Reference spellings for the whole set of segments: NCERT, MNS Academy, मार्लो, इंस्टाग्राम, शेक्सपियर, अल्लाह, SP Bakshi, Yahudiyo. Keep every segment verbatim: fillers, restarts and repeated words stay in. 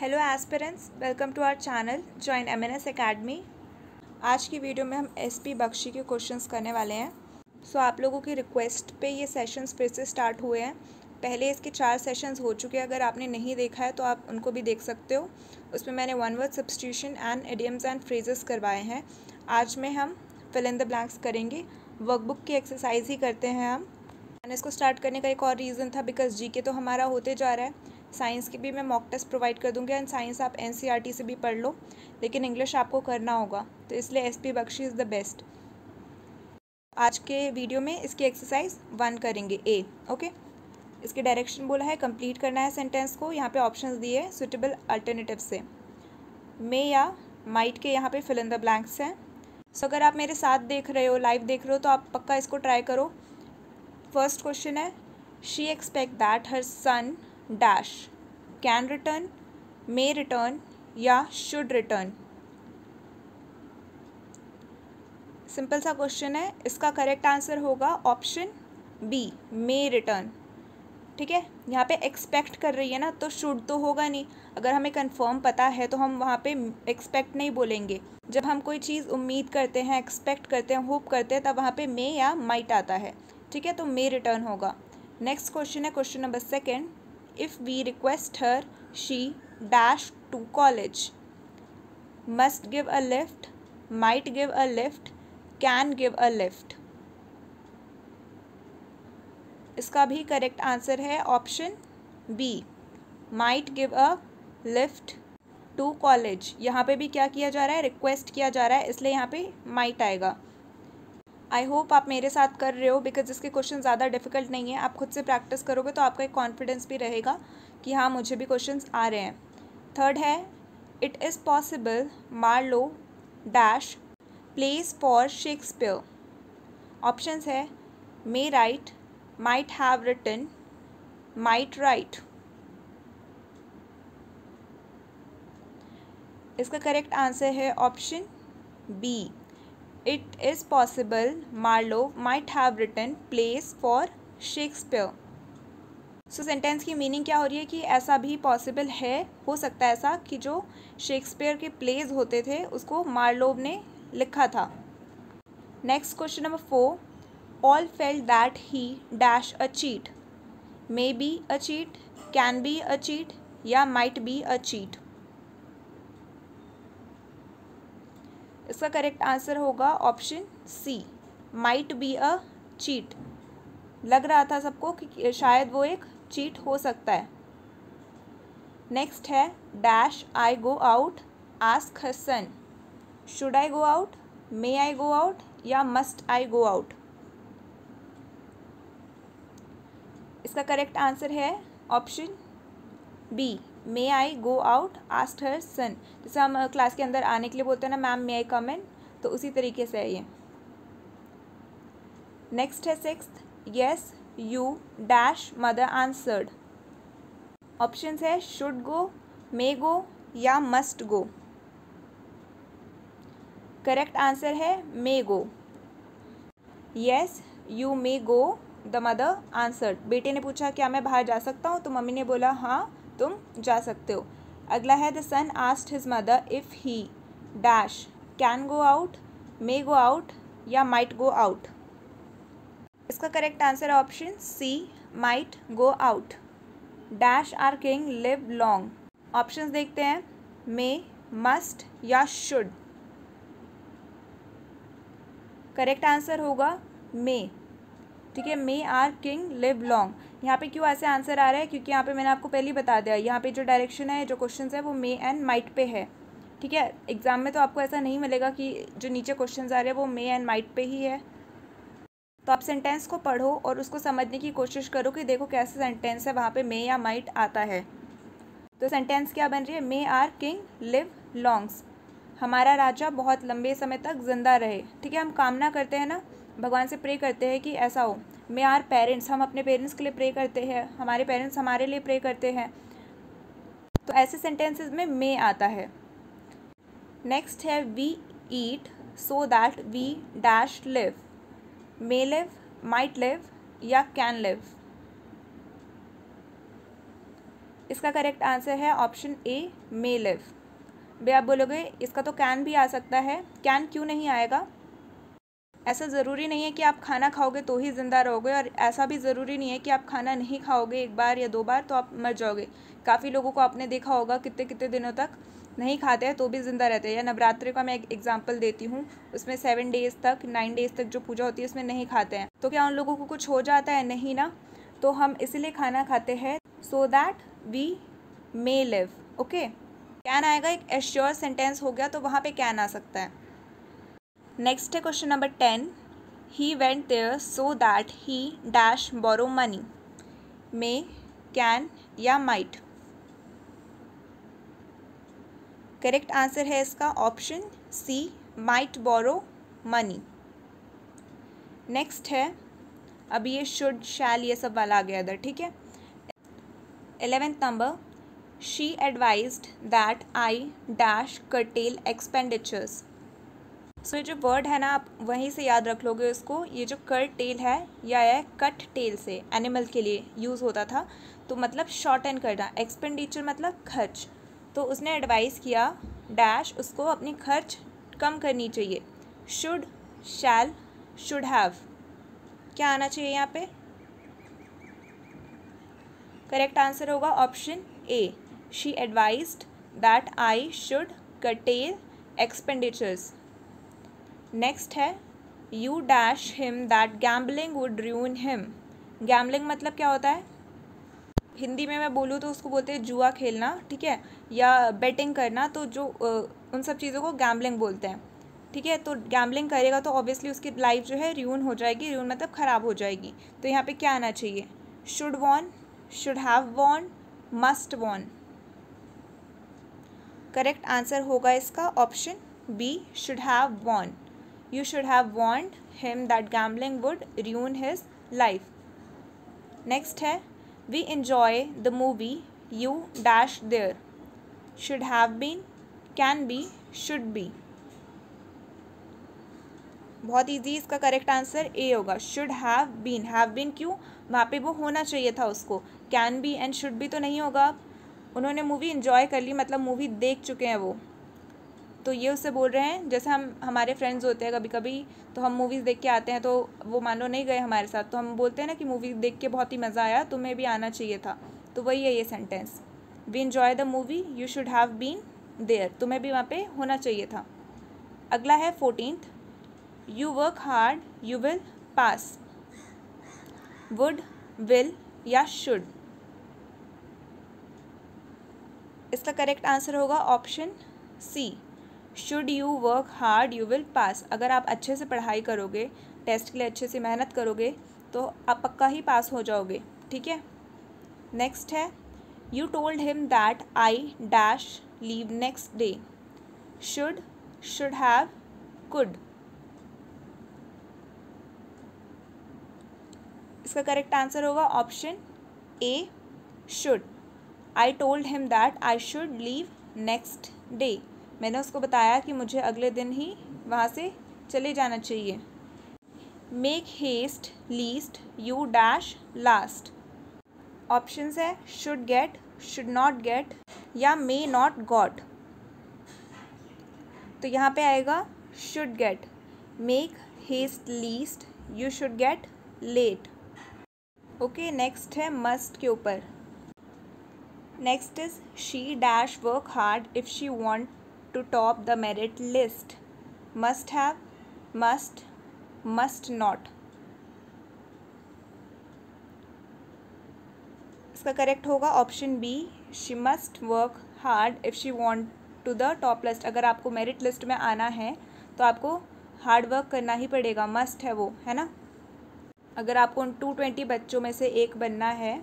Hello aspirants, welcome to our channel join MNS academy. आज की video में हम एसपी बख्शी के क्वेश्चंस करने वाले हैं। सो so, आप लोगों की रिक्वेस्ट पे ये सेशंस फिर से स्टार्ट हुए हैं। पहले इसके चार सेशंस हो चुके हैं, अगर आपने नहीं देखा है तो आप उनको भी देख सकते हो। उसमें मैंने one word substitution and idioms and phrases करवाए हैं। आज में हम फिल इन द ब्लैंक्स करेंगे, वर्कबुक की एक्सरसाइज ही करते हैं हम। मैंने इसको स्टार्ट करने का एक और रीज़न था बिकॉज जी के तो हमारा होते जा रहा है, साइंस की भी मैं मॉक टेस्ट प्रोवाइड कर दूँगी एंड साइंस आप एनसीईआरटी से भी पढ़ लो, लेकिन इंग्लिश आपको करना होगा, तो इसलिए SP Bakshi is the best. आज के वीडियो में इसकी एक्सरसाइज वन करेंगे ए। ओके, इसके डायरेक्शन बोला है कंप्लीट करना है सेंटेंस को। यहाँ पे ऑप्शंस दिए हैं सुटेबल अल्टरनेटिव से। मे या माइट के यहाँ पे फिल इन द ब्लैंक्स हैं। सो अगर आप मेरे साथ देख रहे हो, लाइव देख रहे हो, तो आप पक्का इसको ट्राई करो। फर्स्ट क्वेश्चन है she expect that her son dash can return, may return या शुड रिटर्न। सिंपल सा क्वेश्चन है, इसका करेक्ट आंसर होगा ऑप्शन बी, मे रिटर्न। ठीक है, यहाँ पे एक्सपेक्ट कर रही है ना, तो शुड तो होगा नहीं। अगर हमें कंफर्म पता है तो हम वहाँ पे एक्सपेक्ट नहीं बोलेंगे। जब हम कोई चीज़ उम्मीद करते हैं, एक्सपेक्ट करते हैं, होप करते हैं, तब वहाँ पे मे या माइट आता है। ठीक है, तो मे रिटर्न होगा। नेक्स्ट क्वेश्चन है question number second, if we request her she dash to college, must give a lift, might give a lift, can give a lift. इसका भी करेक्ट आंसर है option B, might give a lift to college. यहाँ पे भी क्या किया जा रहा है, रिक्वेस्ट किया जा रहा है, इसलिए यहाँ पे माइट आएगा। आई होप आप मेरे साथ कर रहे हो बिकॉज इसके क्वेश्चन ज़्यादा डिफिकल्ट नहीं है। आप खुद से प्रैक्टिस करोगे तो आपका एक कॉन्फिडेंस भी रहेगा कि हाँ मुझे भी क्वेश्चंस आ रहे हैं। थर्ड है it is possible मार्लो dash place for शेक्सपियर। Options है may write, might have written, might write. इसका करेक्ट आंसर है option B, it is possible मार्लो might have written place for शेक्सपियर। So sentence की meaning क्या हो रही है कि ऐसा भी पॉसिबल है, हो सकता है ऐसा कि जो शेक्सपियर के प्लेज होते थे उसको मार्लोव ने लिखा था। Next question number four, all felt that he dash a cheat, may be a cheat, can be a cheat या माइट बी अ चीट। इसका करेक्ट आंसर होगा option C, might be a cheat. लग रहा था सबको कि शायद वो एक चीट हो सकता है। नेक्स्ट है dash I go out ask her son, should I go out, may I go out या मस्ट आई गो आउट। इसका करेक्ट आंसर है option B, may I go out ask her son. जैसे हम class के अंदर आने के लिए बोलते हैं ना मैम मे आई कम इन, तो उसी तरीके से है ये। नेक्स्ट है sixth, yes you dash mother answered. Options है शुड गो, मे गो या मस्ट गो। करेक्ट आंसर है may go, yes you may go the mother answered. बेटे ने पूछा क्या मैं बाहर जा सकता हूँ, तो मम्मी ने बोला हाँ तुम जा सकते हो। अगला है the son asked his mother if he dash can go out, may go out या माइट गो आउट। इसका करेक्ट आंसर है option C, might go out. Dash our king live long. Options देखते हैं मे, मस्ट या should. Correct answer होगा may. ठीक है, may our king live long. यहाँ पे क्यों ऐसे आंसर आ रहा है, क्योंकि यहाँ पे मैंने आपको पहले ही बता दिया, यहाँ पे जो डायरेक्शन है, जो क्वेश्चंस है, वो मे एंड माइट पे है। ठीक है, एग्जाम में तो आपको ऐसा नहीं मिलेगा कि जो नीचे क्वेश्चंस आ रहे हैं वो मे एंड माइट पे ही है। तो आप सेंटेंस को पढ़ो और उसको समझने की कोशिश करो कि देखो कैसे सेंटेंस है, वहाँ पर मे या माइट आता है। तो सेंटेंस क्या बन रही है, may our king live longs, हमारा राजा बहुत लंबे समय तक जिंदा रहे। ठीक है, हम कामना करते हैं ना, भगवान से प्रे करते हैं कि ऐसा हो। मे आर पेरेंट्स, हम अपने पेरेंट्स के लिए प्रे करते हैं, हमारे पेरेंट्स हमारे लिए प्रे करते हैं, तो ऐसे सेंटेंसेस में मे आता है। नेक्स्ट है we eat so that we dash live, may live, might live या कैन लिव। इसका करेक्ट आंसर है ऑप्शन ए मे लिव। भैया आप बोलोगे इसका तो कैन भी आ सकता है, कैन क्यों नहीं आएगा? ऐसा ज़रूरी नहीं है कि आप खाना खाओगे तो ही ज़िंदा रहोगे, और ऐसा भी ज़रूरी नहीं है कि आप खाना नहीं खाओगे एक बार या दो बार तो आप मर जाओगे। काफ़ी लोगों को आपने देखा होगा कितने कितने दिनों तक नहीं खाते हैं तो भी ज़िंदा रहते हैं। या नवरात्रि का मैं एक एग्जाम्पल देती हूँ, उसमें सेवन डेज़ तक नाइन डेज़ तक जो पूजा होती है उसमें नहीं खाते हैं, तो क्या उन लोगों को कुछ हो जाता है? नहीं ना। तो हम इसीलिए खाना खाते हैं so that we may live. Okay, can आएगा, एक एश्योर सेंटेंस हो गया तो वहाँ पे कैन आ सकता है। नेक्स्ट है question number ten, he went there so that he dash borrow money, may, can या माइट। करेक्ट आंसर है इसका option C might borrow money. Next है, अभी ये शुड शैल ये सब वाला आ गया था, ठीक है। Eleventh number, she advised that I dash curtail expenditures. So ये जो वर्ड है ना आप वहीं से याद रख लोगे उसको। ये जो कर्टेल है या है कट टेल से एनिमल के लिए यूज़ होता था, तो मतलब शॉर्टन करना, एक्सपेंडिचर मतलब खर्च। तो उसने एडवाइस किया डैश, उसको अपनी खर्च कम करनी चाहिए। शुड, शैल, शुड हैव, क्या आना चाहिए यहाँ पे? करेक्ट आंसर होगा option A, she advised that I should curtail expenditures. Next है, you dash him that gambling would ruin him. Gambling मतलब क्या होता है? हिंदी में मैं बोलूँ तो उसको बोलते हैं जुआ खेलना, ठीक है, या बेटिंग करना, तो जो उन सब चीज़ों को गैम्बलिंग बोलते हैं, ठीक है। तो गैम्बलिंग करेगा तो ऑब्वियसली उसकी लाइफ जो है रूइन हो जाएगी, रूइन मतलब ख़राब हो जाएगी। तो यहाँ पे क्या आना चाहिए? Should von, should have von, must von. Correct answer होगा इसका option B, should have won. You should have warned him that gambling would ruin his life. Next है, we enjoy the movie you dash there. Should have been, can be, should be. बहुत easy, इसका correct answer A होगा, should have been। have been क्यों? वहाँ पर वो होना चाहिए था उसको। can be and should be तो नहीं होगा। उन्होंने movie enjoy कर ली मतलब movie देख चुके हैं वो, तो ये उससे बोल रहे हैं। जैसे हम हमारे फ्रेंड्स होते हैं कभी कभी तो हम मूवीज़ देख के आते हैं, तो वो मान लो नहीं गए हमारे साथ, तो हम बोलते हैं ना कि मूवी देख के बहुत ही मज़ा आया, तुम्हें भी आना चाहिए था। तो वही है ये sentence, we enjoy the movie you should have been there, तुम्हें भी वहाँ पे होना चाहिए था। अगला है fourteenth, you work hard you will pass. Would, will या शुड, इसका करेक्ट आंसर होगा option C, should you work hard you will pass. अगर आप अच्छे से पढ़ाई करोगे, टेस्ट के लिए अच्छे से मेहनत करोगे, तो आप पक्का ही पास हो जाओगे, ठीक है। नेक्स्ट है, you told him that I dash leave next day. Should, should have, could, इसका करेक्ट आंसर होगा option A, should. I told him that I should leave next day, मैंने उसको बताया कि मुझे अगले दिन ही वहाँ से चले जाना चाहिए। Make haste lest you dash last. Options है should get, should not get या मे नॉट गॉट। तो यहाँ पे आएगा should get. Make haste lest, you should get late. Okay, next है मस्ट के ऊपर। Next is she dash work hard if she want to top the merit list. Must have, must, must not. इसका correct होगा option B, she must work hard if she want to the top list. अगर आपको merit list में आना है तो आपको hard work करना ही पड़ेगा, मस्ट है वो, है ना। अगर आपको उन टू ट्वेंटी बच्चों में से एक बनना है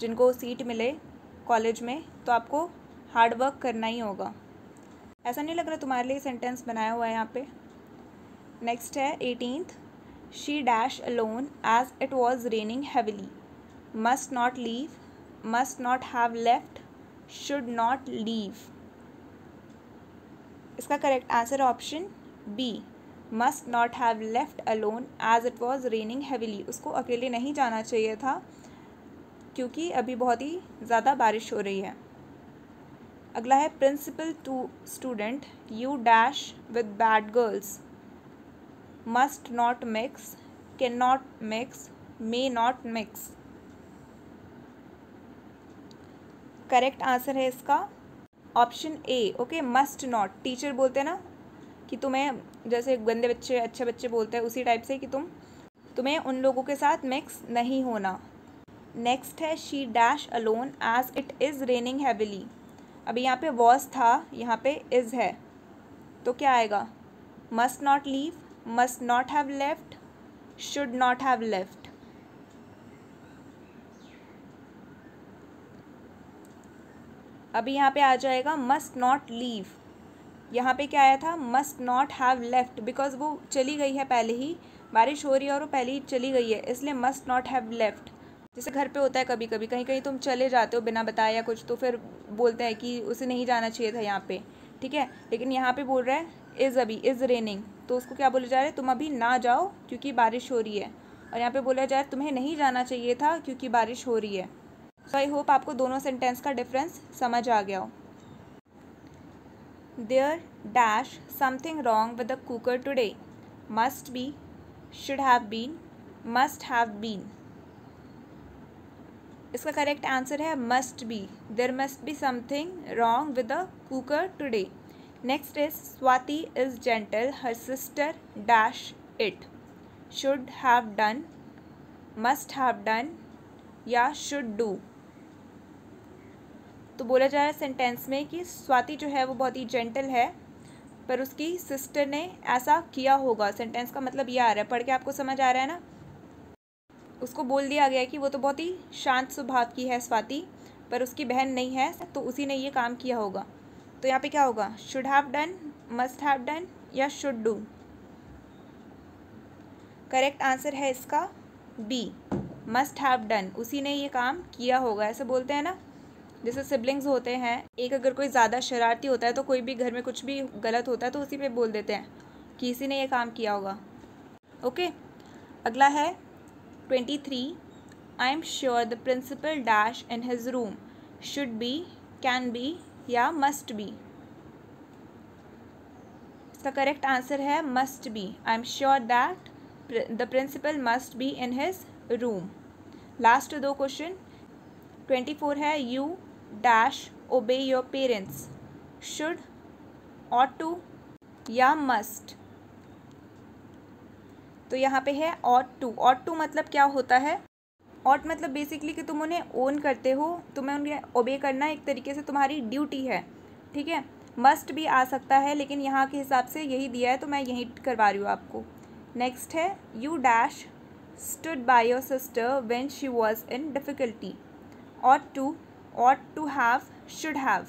जिनको सीट मिले कॉलेज में, तो आपको हार्ड वर्क करना ही होगा। ऐसा नहीं लग रहा तुम्हारे लिए सेंटेंस बनाया हुआ है यहाँ पे। नेक्स्ट है eighteenth, she dash alone as it was raining heavily. Must not leave, must not have left, should not leave. इसका correct answer option B, must not have left alone as it was raining heavily. उसको अकेले नहीं जाना चाहिए था, क्योंकि अभी बहुत ही ज़्यादा बारिश हो रही है। अगला है principal to student you dash with bad girls, must not mix, can not mix, may not mix. Correct answer है इसका option A. Okay, must not. Teacher बोलते हैं ना कि तुम्हें, जैसे गंदे बच्चे अच्छे बच्चे बोलते हैं उसी टाइप से, कि तुम तुम्हें उन लोगों के साथ मिक्स नहीं होना। नेक्स्ट है she dash alone as it is raining heavily. अभी यहाँ पे वॉज था, यहाँ पे इज़ है, तो क्या आएगा? Must not leave, must not have left, should not have left. अभी यहाँ पे आ जाएगा मस्ट नॉट लीव, यहाँ पे क्या आया था? Must not have left, because वो चली गई है, पहले ही बारिश हो रही है और वो पहले ही चली गई है, इसलिए मस्ट नॉट हैव लेफ्ट। जैसे घर पे होता है कभी कभी, कहीं कहीं तुम चले जाते हो बिना बताए या कुछ, तो फिर बोलते हैं कि उसे नहीं जाना चाहिए था यहाँ पे, ठीक है। लेकिन यहाँ पे बोल रहा है इज़, अभी इज़ रेनिंग, तो उसको क्या बोले जा रहे? तुम अभी ना जाओ क्योंकि बारिश हो रही है। और यहाँ पर बोला जा रहा है तुम्हें नहीं जाना चाहिए था क्योंकि बारिश हो रही है। सो आई होप आपको दोनों सेंटेंस का डिफरेंस समझ आ गया हो। There dash something wrong with the cooker today, must be, should have been, must have been. इसका करेक्ट आंसर है must be. There must be something wrong with the cooker today. Next is Swati is gentle, her sister dash it, should have done, must have done या should do. तो बोला जा रहा है sentence में कि स्वाति जो है वो बहुत ही जेंटल है, पर उसकी सिस्टर ने ऐसा किया होगा। सेंटेंस का मतलब ये आ रहा है, पढ़ के आपको समझ आ रहा है ना। उसको बोल दिया गया कि वो तो बहुत ही शांत स्वभाव की है स्वाति, पर उसकी बहन नहीं है, तो उसी ने ये काम किया होगा। तो यहाँ पे क्या होगा? Should have done, must have done या शुड डू। करेक्ट आंसर है इसका बी, मस्ट हैव डन। उसी ने ये काम किया होगा। ऐसे बोलते हैं ना, जैसे सिबलिंग्स होते हैं, एक अगर कोई ज़्यादा शरारती होता है तो कोई भी घर में कुछ भी गलत होता है तो उसी पे बोल देते हैं कि इसी ने ये काम किया होगा। ओके, अगला है twenty three I am sure the principal dash in his room, should be, can be या मस्ट बी। इसका करेक्ट आंसर है must be. I am sure that the principal must be in his room. Last दो question. Twenty four है you dash obey your parents, should, ought to या must. तो यहाँ पे है ऑट टू। ऑट टू मतलब क्या होता है? ऑट मतलब बेसिकली कि तुम उन्हें ओन करते हो, तुम्हें उन्हें ओबे करना एक तरीके से तुम्हारी ड्यूटी है, ठीक है। मस्ट भी आ सकता है, लेकिन यहाँ के हिसाब से यही दिया है तो मैं यही करवा रही हूँ आपको। नेक्स्ट है you dash stood by your sister when she was in difficulty, ought to, ought to have, should have.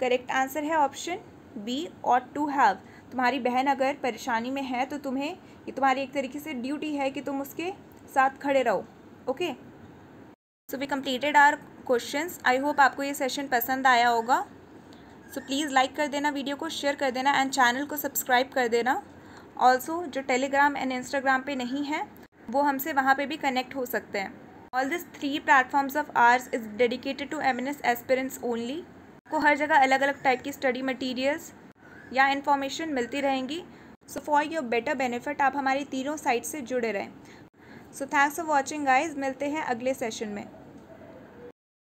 Correct answer है option B, ought to have। तुम्हारी बहन अगर परेशानी में है तो तुम्हें, ये तुम्हारी एक तरीके से ड्यूटी है कि तुम उसके साथ खड़े रहो। Okay, so we completed our questions. I hope आपको ये सेशन पसंद आया होगा। सो प्लीज़ लाइक कर देना, वीडियो को शेयर कर देना एंड चैनल को सब्सक्राइब कर देना। ऑल्सो जो टेलीग्राम एंड इंस्टाग्राम पे नहीं है वो हमसे वहाँ पे भी कनेक्ट हो सकते हैं। All this three platforms of ours is dedicated to MNS aspirants only. आपको हर जगह अलग अलग टाइप की स्टडी मटेरियल्स या इन्फॉर्मेशन मिलती रहेंगी। So for your better benefit आप हमारी तीनों साइट से जुड़े रहें। So thanks for watching guys, मिलते हैं अगले सेशन में।